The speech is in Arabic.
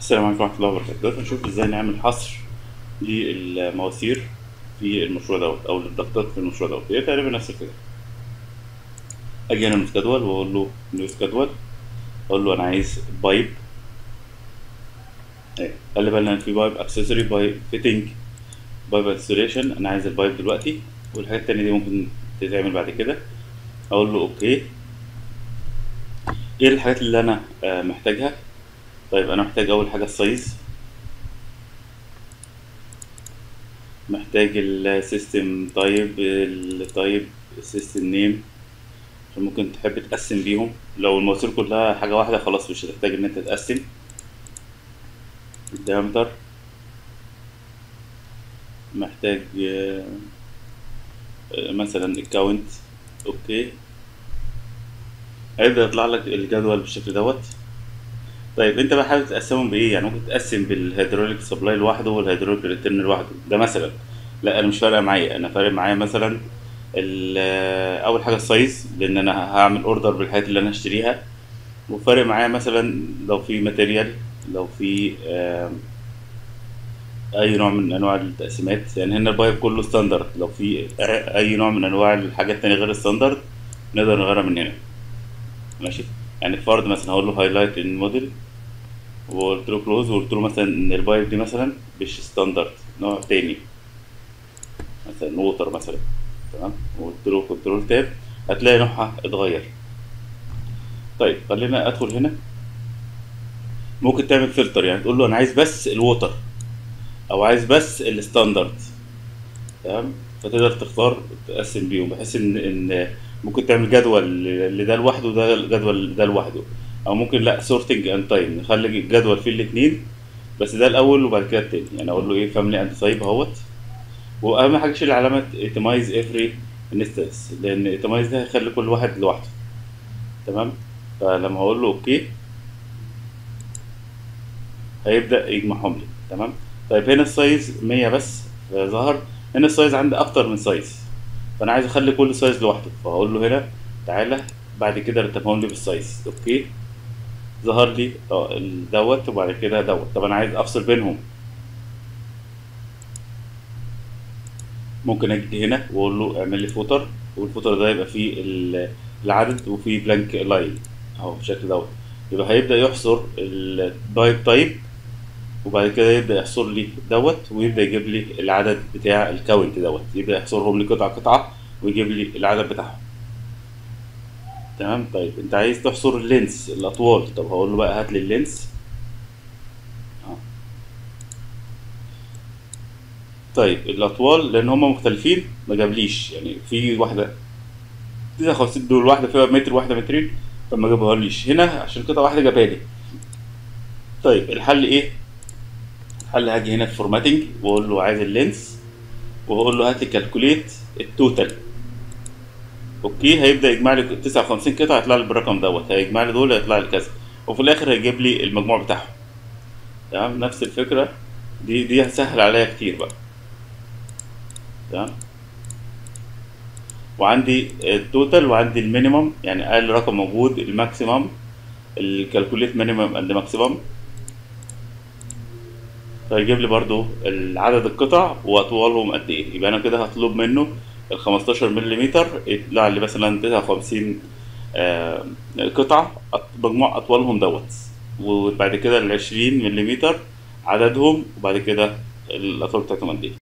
السلام عليكم ورحمة الله وبركاته. دلوقتي هنشوف ازاي نعمل حصر للمواسير في المشروع دوت او للضغطات في المشروع دوت، هي تقريبا نفس الفكرة. اجي انا من الجدول واقول له نيو جدول، اقول له انا عايز بايب، قال لي بقى ان في بايب اكسسوري، بايب فيتنج، بايب انستليشن. انا عايز البايب دلوقتي والحاجات التانية دي ممكن تتعمل بعد كده. اقول له اوكي، ايه الحاجات اللي انا محتاجها؟ طيب انا محتاج اول حاجه السايز، محتاج السيستم تايب، التايب السيستم نيم، عشان ممكن تحب تقسم بيهم. لو المواسير كلها حاجه واحده خلاص مش هتحتاج ان انت تقسم. الديامتر، محتاج مثلا الكاونت. اوكي، هيبدا يطلع لك الجدول بالشكل دوت. طيب انت بقى حابب تقسمهم بايه؟ يعني ممكن تقسم بالهيدروليك سبلاي لوحده والهيدروليك ريتيرن لوحده ده مثلا. لا انا مش فارقه معايا، انا فارق معايا مثلا اول حاجه السايز، لان انا هعمل اوردر بالحاجات اللي انا هشتريها. وفارق معايا مثلا لو في ماتيريال، لو في اي نوع من انواع التقسيمات. يعني هنا البايب كله ستاندرد، لو في اي نوع من انواع الحاجات التانية غير الستاندرد نقدر نغيرها من هنا. ماشي، يعني الفرد مثلا هقول له هايلايت ان موديل، وقلت له كلوز، وقلت له مثلا ان البايب دي مثلا مش ستاندرد، نوع تاني مثلا ووتر مثلا، تمام، وقلت له كنترول تاب، هتلاقي نوعها اتغير. طيب خلينا ادخل هنا. ممكن تعمل فلتر، يعني تقول له انا عايز بس الووتر او عايز بس الستاندرد، تمام، فتقدر تختار تقسم بيهم، بحيث ان ممكن تعمل جدول لده لوحده وده جدول ده لوحده، او ممكن لا سورتنج اند تايم، نخلي الجدول فيه الاتنين بس ده الاول وبعد كده التاني. يعني اقول له ايه فاملي اند تايب اهوت. واهم حاجه شيل علامه ايتمايز افري انستنس، لان ايتمايز ده هيخلي كل واحد لوحده، تمام. فلما هقول له اوكي هيبدا يجمعهم لي، تمام. طيب هنا السايز 100 بس ظهر، هنا السايز عندي اكتر من سايز، فانا عايز اخلي كل سايز لوحده، فاقول له هنا تعالى بعد كده رتبهم لي بالسايز. اوكي، ظهر لي دوت وبعد كده دوت. طب انا عايز افصل بينهم، ممكن اجي هنا واقول له اعمل لي فوتر، والفوتر ده يبقى فيه العدد وفيه بلانك لاين اهو بالشكل دوت. يبقى هيبدا يحصر البايب تايب، وبعد كده يبدا يحصر لي دوت، ويبدا يجيب لي العدد بتاع الكاونت دوت، يبدا يحصرهم لي قطعه قطعه ويجيب لي العدد بتاعهم، تمام. طيب انت عايز تحصر اللينس، الاطوال، طب هقول له بقى هات لي اللينس. طيب الاطوال لان هم مختلفين ما جابليش، يعني في واحده 59 دول، واحده فيها متر واحده مترين، فما جابهاليش هنا عشان قطعه واحده جابها لي. طيب الحل ايه؟ الحل هاجي هنا في فورماتنج واقول له عايز اللينس، واقول له هات لي كالكوليت التوتال. اوكي، هيبدا يجمع لي 59 قطعه، هيطلع لي بالرقم دوت، هيجمع لي دول هيطلع لي كذا، وفي الاخر هيجيب لي المجموع بتاعهم، تمام. نفس الفكره دي هتسهل عليا كتير بقى، تمام. وعندي التوتال وعندي المينيمم، يعني اقل رقم موجود، الماكسيمم، الكالكوليت مينيمم اند ماكسيمم، فيجيب لي برضو العدد القطع واطوالهم قد ايه. يبقى انا كده هطلب منه ال 15 ملم، يطلع لي مثلا 59 قطعه مجموع اطوالهم دوت، وبعد كده ال 20 ملم عددهم، وبعد كده الاطوال بتاعتهم قد ايه.